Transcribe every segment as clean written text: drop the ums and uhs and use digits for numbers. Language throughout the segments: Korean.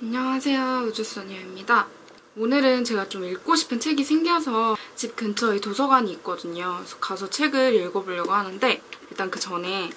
안녕하세요, 우주소녀입니다. 오늘은 제가 좀 읽고 싶은 책이 생겨서 집 근처에 도서관이 있거든요. 그래서 가서 책을 읽어보려고 하는데, 일단 그 전에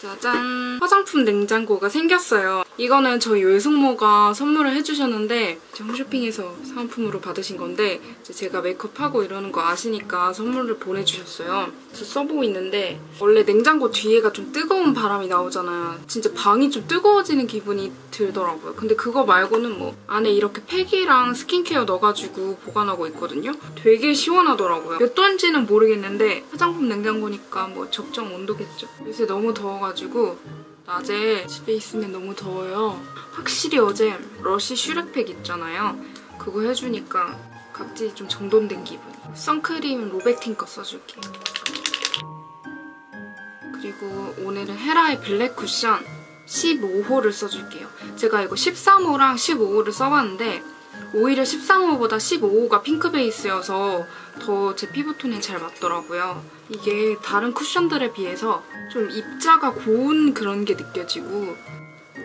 짜잔! 화장품 냉장고가 생겼어요. 이거는 저희 외숙모가 선물을 해주셨는데 홈쇼핑에서 사은품으로 받으신 건데, 제가 메이크업하고 이러는 거 아시니까 선물을 보내주셨어요. 그래서 써보고 있는데, 원래 냉장고 뒤에가 좀 뜨거운 바람이 나오잖아요. 진짜 방이 좀 뜨거워지는 기분이 들더라고요. 근데 그거 말고는 뭐 안에 이렇게 팩이랑 스킨케어 넣어가지고 보관하고 있거든요. 되게 시원하더라고요. 몇 도인지는 모르겠는데 화장품 냉장고니까 뭐 적정 온도겠죠. 요새 너무 더워가지고 낮에 집에 있으면 너무 더워요. 확실히 어제 러쉬 슈렉팩 있잖아요. 그거 해주니까 갑자기 좀 정돈된 기분. 선크림 로벡틴 거 써줄게요. 그리고 오늘은 헤라의 블랙 쿠션 15호를 써줄게요. 제가 이거 13호랑 15호를 써봤는데 오히려 13호보다 15호가 핑크 베이스여서 더 제 피부톤에 잘 맞더라고요. 이게 다른 쿠션들에 비해서 좀 입자가 고운 그런 게 느껴지고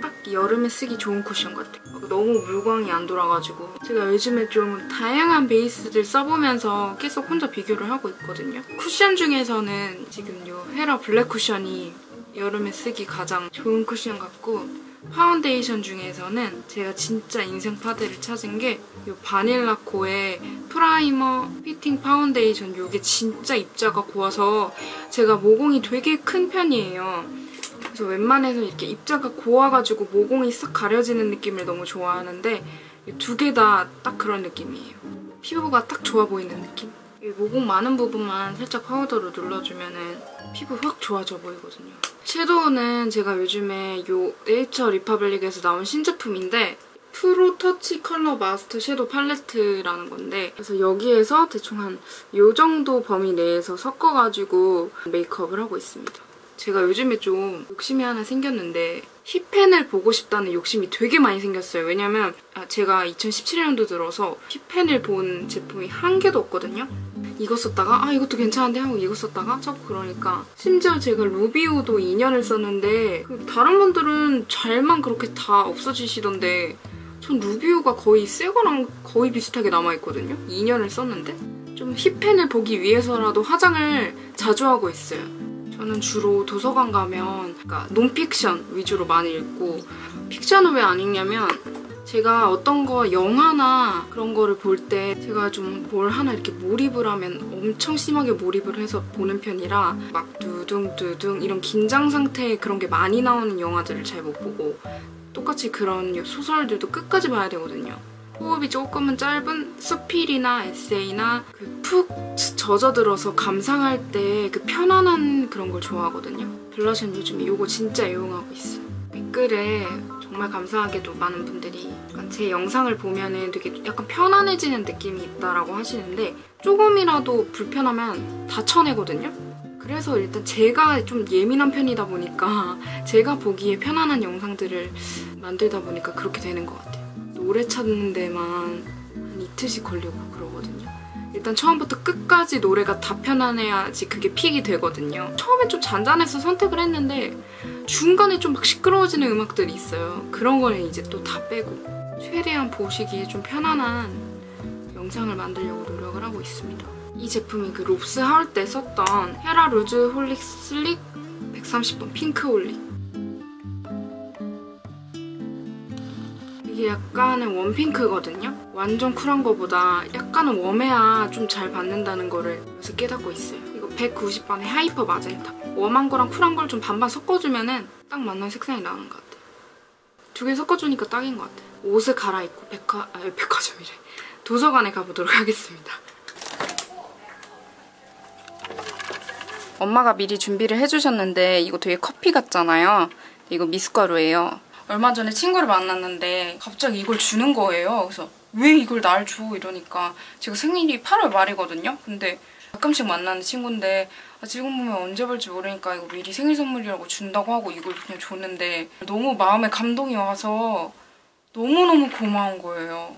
딱 여름에 쓰기 좋은 쿠션 같아요. 너무 물광이 안 돌아가지고. 제가 요즘에 좀 다양한 베이스들 써보면서 계속 혼자 비교를 하고 있거든요. 쿠션 중에서는 지금 요 헤라 블랙 쿠션이 여름에 쓰기 가장 좋은 쿠션 같고, 파운데이션 중에서는 제가 진짜 인생 파데를 찾은 게 이 바닐라코의 프라이머 피팅 파운데이션. 이게 진짜 입자가 고와서 제가 모공이 되게 큰 편이에요. 그래서 웬만해서 이렇게 입자가 고와가지고 모공이 싹 가려지는 느낌을 너무 좋아하는데 두 개 다 딱 그런 느낌이에요. 피부가 딱 좋아 보이는 느낌. 이 모공 많은 부분만 살짝 파우더로 눌러주면은 피부 확 좋아져 보이거든요. 섀도우는 제가 요즘에 요 네이처리퍼블릭에서 나온 신제품인데 프로 터치 컬러 마스터 섀도우 팔레트라는 건데, 그래서 여기에서 대충 한 요 정도 범위 내에서 섞어가지고 메이크업을 하고 있습니다. 제가 요즘에 좀 욕심이 하나 생겼는데 힙펜을 보고 싶다는 욕심이 되게 많이 생겼어요. 왜냐면 제가 2017년도 들어서 힙펜을 본 제품이 한 개도 없거든요. 이거 썼다가 이것도 괜찮은데 하고 이거 썼다가 자꾸 그러니까. 심지어 제가 루비오도 2년을 썼는데 다른 분들은 잘만 그렇게 다 없어지시던데 전 루비오가 거의 새 거랑 거의 비슷하게 남아있거든요. 2년을 썼는데 좀 힙펜을 보기 위해서라도 화장을 자주 하고 있어요. 저는 주로 도서관 가면 그러니까 논픽션 위주로 많이 읽고, 픽션은 왜 안 읽냐면 제가 어떤 거 영화나 그런 거를 볼 때 제가 좀 뭘 하나 이렇게 몰입을 하면 엄청 심하게 몰입을 해서 보는 편이라 막 두둥두둥 이런 긴장 상태에 그런 게 많이 나오는 영화들을 잘 못 보고, 똑같이 그런 소설들도 끝까지 봐야 되거든요. 호흡이 조금은 짧은 수필이나 에세이나 그 푹 젖어들어서 감상할 때 그 편안한 그런 걸 좋아하거든요. 블러셔는 요즘에 요거 진짜 애용하고 있어요. 댓글에 정말 감사하게도 많은 분들이 약간 제 영상을 보면은 되게 약간 편안해지는 느낌이 있다라고 하시는데 조금이라도 불편하면 다 쳐내거든요. 그래서 일단 제가 좀 예민한 편이다 보니까 제가 보기에 편안한 영상들을 만들다 보니까 그렇게 되는 것 같아요. 노래 찾는 데만 한 이틀씩 걸리고 그러거든요. 일단 처음부터 끝까지 노래가 다 편안해야지 그게 픽이 되거든요. 처음엔 좀 잔잔해서 선택을 했는데 중간에 좀 막 시끄러워지는 음악들이 있어요. 그런 거는 이제 또 다 빼고 최대한 보시기에 좀 편안한 영상을 만들려고 노력을 하고 있습니다. 이 제품이 그 롭스 하울 때 썼던 헤라 루즈 홀릭 슬릭 130번 핑크 홀릭. 이게 약간은 웜핑크거든요. 완전 쿨한 거보다 약간은 웜해야 좀 잘 받는다는 거를 요새 깨닫고 있어요. 이거 190번의 하이퍼 마젠타. 웜한 거랑 쿨한 걸 좀 반반 섞어주면은 딱 맞는 색상이 나오는 것 같아요. 두 개 섞어주니까 딱인 것 같아요. 옷을 갈아입고 백화점이래. 도서관에 가보도록 하겠습니다. 엄마가 미리 준비를 해주셨는데 이거 되게 커피 같잖아요. 이거 미숫가루예요. 얼마 전에 친구를 만났는데 갑자기 이걸 주는 거예요. 그래서 왜 이걸 날 줘? 이러니까 제가 생일이 8월 말이거든요. 근데 가끔씩 만나는 친구인데 지금 보면 언제 볼지 모르니까 이거 미리 생일 선물이라고 준다고 하고 이걸 그냥 줬는데 너무 마음에 감동이 와서 너무너무 고마운 거예요.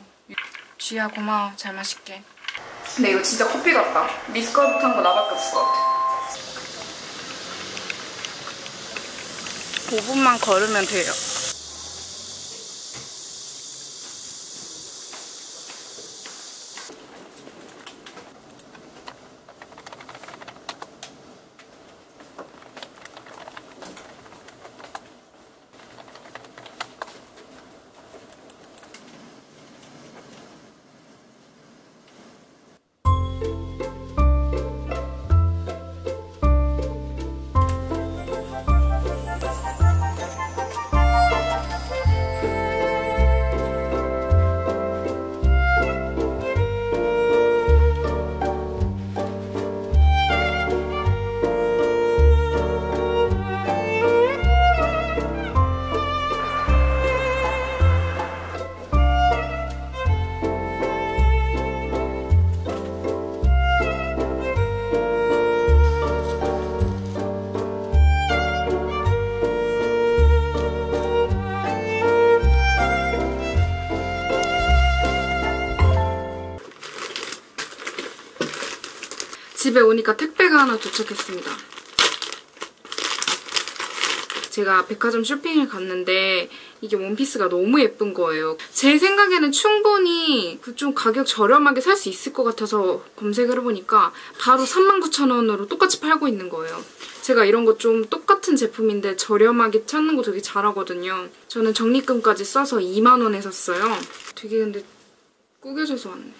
쥐야 고마워. 잘 마실게. 근데 이거 진짜 커피 같다. 미스카드한 거 나밖에 없을 것 같아. 5분만 걸으면 돼요. 집에 오니까 택배가 하나 도착했습니다. 제가 백화점 쇼핑을 갔는데 이게 원피스가 너무 예쁜 거예요. 제 생각에는 충분히 좀 가격 저렴하게 살 수 있을 것 같아서 검색을 해보니까 바로 39,000원으로 똑같이 팔고 있는 거예요. 제가 이런 거 좀 똑같은 제품인데 저렴하게 찾는 거 되게 잘하거든요. 저는 적립금까지 써서 20,000원에 샀어요. 되게 근데 구겨져서 왔네.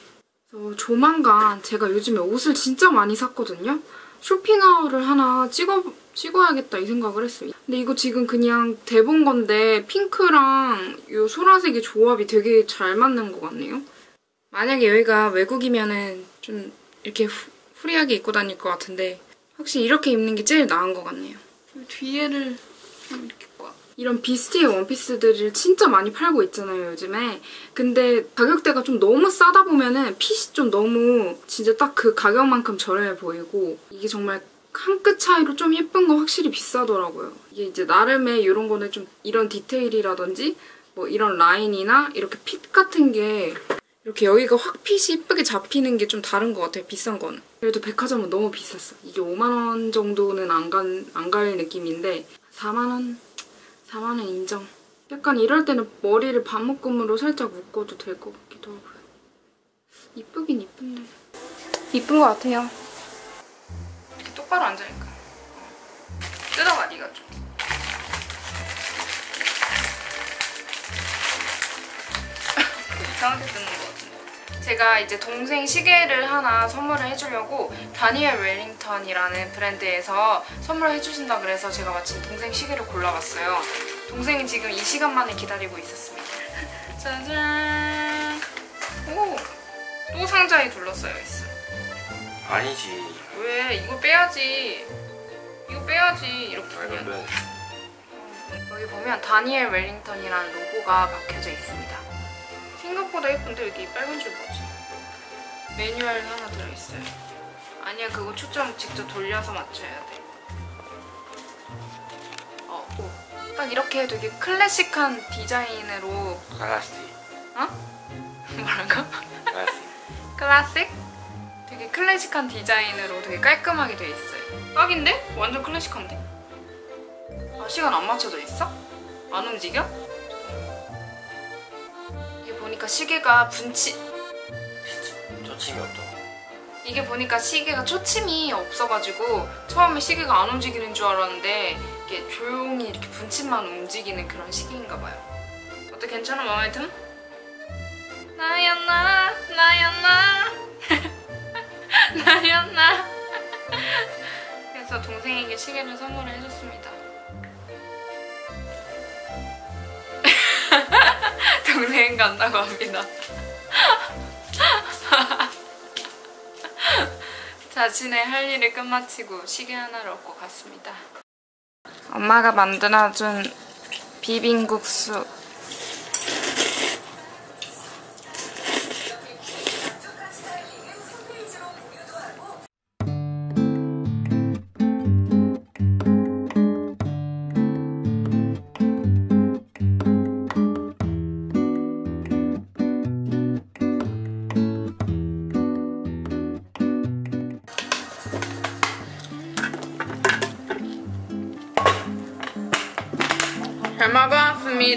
조만간 제가 요즘에 옷을 진짜 많이 샀거든요. 쇼핑하울을 하나 찍어야겠다 이 생각을 했어요. 근데 이거 지금 그냥 대본 건데 핑크랑 이 소라색의 조합이 되게 잘 맞는 것 같네요. 만약에 여기가 외국이면은 좀 이렇게 프리하게 입고 다닐 것 같은데 확실히 이렇게 입는 게 제일 나은 것 같네요. 뒤에를 이렇게 이런 비스티의 원피스들을 진짜 많이 팔고 있잖아요, 요즘에. 근데 가격대가 좀 너무 싸다 보면은 핏이 좀 너무 진짜 딱 그 가격만큼 저렴해 보이고 이게 정말 한 끗 차이로 좀 예쁜 거 확실히 비싸더라고요. 이게 이제 나름의 이런 거는 좀 이런 디테일이라든지 뭐 이런 라인이나 이렇게 핏 같은 게 이렇게 여기가 확 핏이 예쁘게 잡히는 게 좀 다른 것 같아요, 비싼 거는. 그래도 백화점은 너무 비쌌어. 이게 50,000원 정도는 안 갈 느낌인데 4만 원 인정. 약간 이럴 때는 머리를 반묶음으로 살짝 묶어도 될 것 같기도 하고요. 이쁘긴 이쁜데. 이쁜 것 같아요. 이렇게 똑바로 앉으니까. 뜯어봐, 니가 좀. 이상하게 뜯는 것 같은데. 제가 이제 동생 시계를 하나 선물을 해주려고 다니엘 웰링턴이라는 브랜드에서 선물을 해주신다 그래서 제가 마침 동생 시계를 골라봤어요. 동생이 지금 이 시간만을 기다리고 있었습니다. 짜잔! 오! 또 상자에 둘러싸여 있어. 아니지. 왜? 이거 빼야지. 이거 빼야지. 이렇게 보면. 여기 보면 다니엘 웰링턴이라는 로고가 박혀져 있습니다. 생각보다 예쁜데 여기 빨간 줄 뭐지? 매뉴얼 하나 들어있어요. 아니야, 그거 초점 직접 돌려서 맞춰야 돼. 오. 딱 이렇게 되게 클래식한 디자인으로. 클래식. 어? 뭐라고? 클래식. 클래식? 되게 클래식한 디자인으로 되게 깔끔하게 돼 있어요. 딱인데? 완전 클래식한데? 아, 시간 안 맞춰져 있어? 안 움직여? 이게 보니까 시계가 초침이 없다고. 이게 보니까 시계가 초침이 없어가지고 처음에 시계가 안 움직이는 줄 알았는데 이게 조용히 이렇게 분침만 움직이는 그런 시계인가 봐요. 어때? 괜찮아? 마음에 든? 나였나? 나였나? 나였나? 그래서 동생에게 시계를 선물을 해줬습니다. 동생 간다고 합니다. 자신의 할 일을 끝마치고 시계 하나를 얻고 갔습니다. 엄마가 만들어준 비빔국수.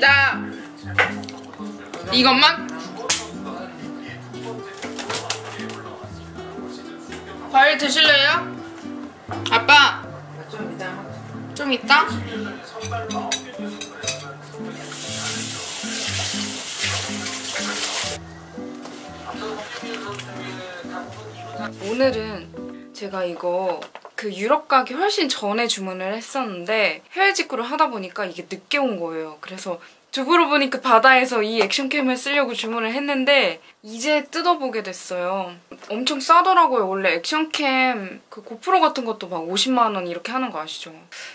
감사합니다. 이것만? 과일 드실래요? 아빠! 좀 이따? 오늘은 제가 이거 그 유럽 가기 훨씬 전에 주문을 했었는데 해외 직구를 하다 보니까 이게 늦게 온 거예요. 그래서 두부로 보니까 바다에서 이 액션캠을 쓰려고 주문을 했는데 이제 뜯어보게 됐어요. 엄청 싸더라고요. 원래 액션캠 그 고프로 같은 것도 막 50만원 이렇게 하는 거 아시죠?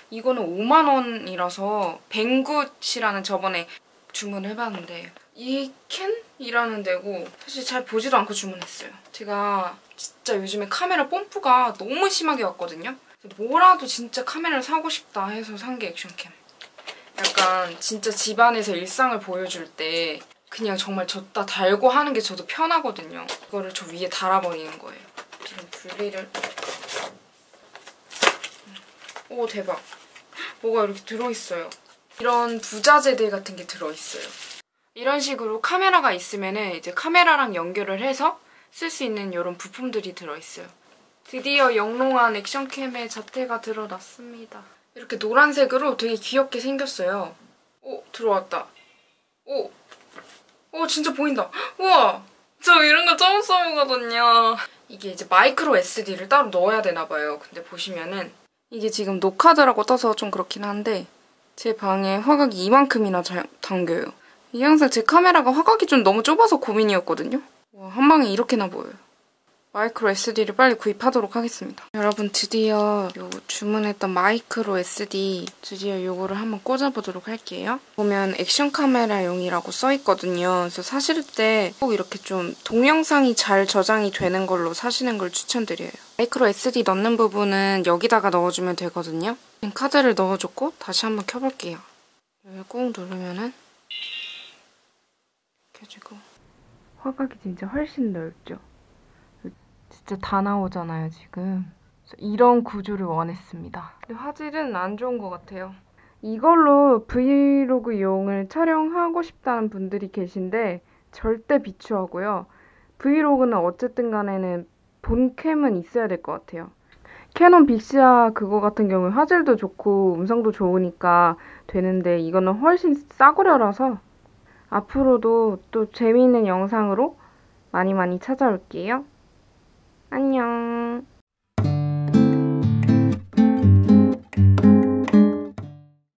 이거는 5만원이라서 뱅굿이라는 저번에 주문해봤는데 이 캔이라는 데고 사실 잘 보지도 않고 주문했어요. 제가 진짜 요즘에 카메라 뽐뿌가 너무 심하게 왔거든요. 뭐라도 진짜 카메라를 사고 싶다 해서 산 게 액션캠. 약간 진짜 집안에서 일상을 보여줄 때 그냥 정말 젖다 달고 하는 게 저도 편하거든요. 이거를 저 위에 달아버리는 거예요. 지금 분리를... 오 대박! 뭐가 이렇게 들어있어요. 이런 부자재들 같은 게 들어있어요. 이런 식으로 카메라가 있으면은 이제 카메라랑 연결을 해서 쓸 수 있는 이런 부품들이 들어있어요. 드디어 영롱한 액션캠의 자태가 드러났습니다. 이렇게 노란색으로 되게 귀엽게 생겼어요. 오! 들어왔다. 오! 오! 진짜 보인다! 우와! 저 이런 거 처음 써보거든요. 이게 이제 마이크로 SD를 따로 넣어야 되나봐요. 근데 보시면은 이게 지금 녹화드라고 떠서 좀 그렇긴 한데 제 방에 화각이 이만큼이나 당겨요. 이게 항상 제 카메라가 화각이 좀 너무 좁아서 고민이었거든요. 와, 한 방에 이렇게나 보여요. 마이크로 SD를 빨리 구입하도록 하겠습니다. 여러분 드디어 요 주문했던 마이크로 SD 드디어 요거를 한번 꽂아보도록 할게요. 보면 액션 카메라용이라고 써있거든요. 그래서 사실 때 꼭 이렇게 좀 동영상이 잘 저장이 되는 걸로 사시는 걸 추천드려요. 마이크로 SD 넣는 부분은 여기다가 넣어주면 되거든요. 지금 카드를 넣어줬고 다시 한번 켜볼게요. 여기 꾹 누르면은 켜지고 화각이 진짜 훨씬 넓죠? 진짜 다 나오잖아요 지금. 이런 구조를 원했습니다. 근데 화질은 안 좋은 것 같아요. 이걸로 브이로그용을 촬영하고 싶다는 분들이 계신데 절대 비추하고요. 브이로그는 어쨌든 간에는 본캠은 있어야 될 것 같아요. 캐논 빅시아 그거 같은 경우에 화질도 좋고 음성도 좋으니까 되는데 이거는 훨씬 싸구려라서 앞으로도 또 재미있는 영상으로 많이 찾아올게요. 안녕.